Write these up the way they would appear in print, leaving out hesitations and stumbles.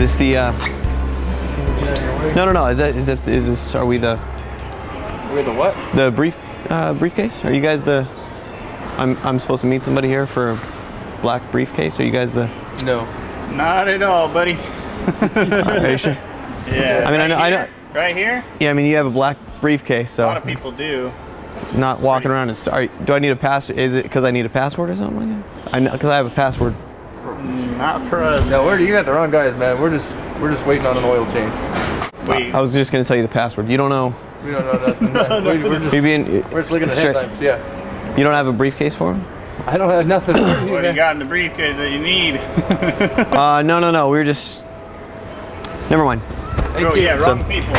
this the? No. Is this? Are we the? We're the what? The briefcase? Are you guys the? I'm supposed to meet somebody here for a black briefcase. Are you guys the? No. Not at all, buddy. Are you sure? Yeah. I mean, I know. Right here? Yeah. I mean, you have a black briefcase, so. A lot of people do. Not walking around and start. Do I need a password? Is it because I need a password or something like that? I know because I have a password. Not for us. No, you got the wrong guys, man. We're just waiting on an oil change. Wait. I was just gonna tell you the password. You don't know. We don't know nothing. No, we're just looking at the headlines. Yeah. You don't have a briefcase for him? I don't have nothing. What do you got in the briefcase that you need? No. We were just. Never mind. Oh yeah, wrong people.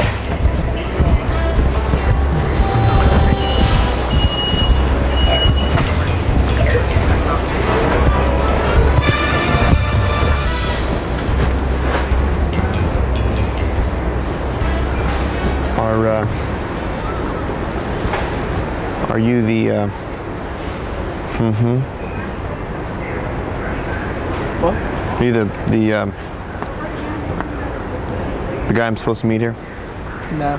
Are you the? What? Are you the guy I'm supposed to meet here? No.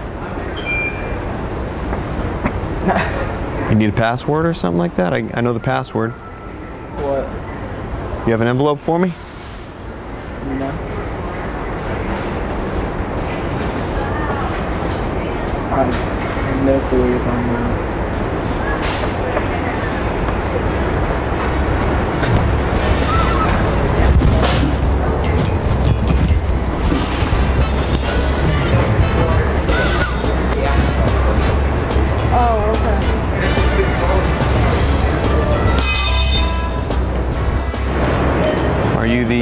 You need a password or something like that? I know the password. What? You have an envelope for me? No. No clue what you're talking about. Oh, okay. Are you the,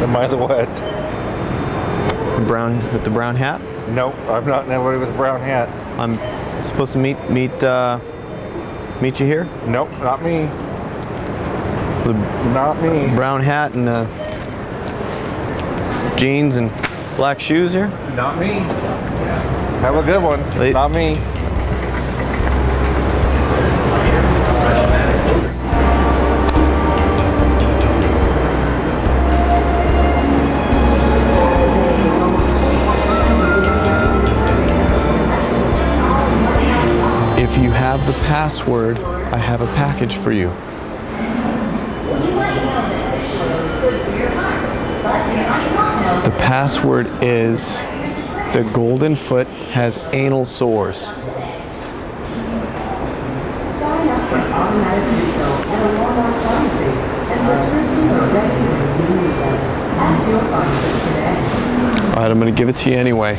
Am I the what? Brown with the brown hat? Nope, I'm not anybody with a brown hat. I'm supposed to meet you here? Nope, not me. Not me. Brown hat and jeans and black shoes here? Not me. Have a good one. Not me. If you have the password, I have a package for you. The password is the golden foot has anal sores. All right, I'm going to give it to you anyway.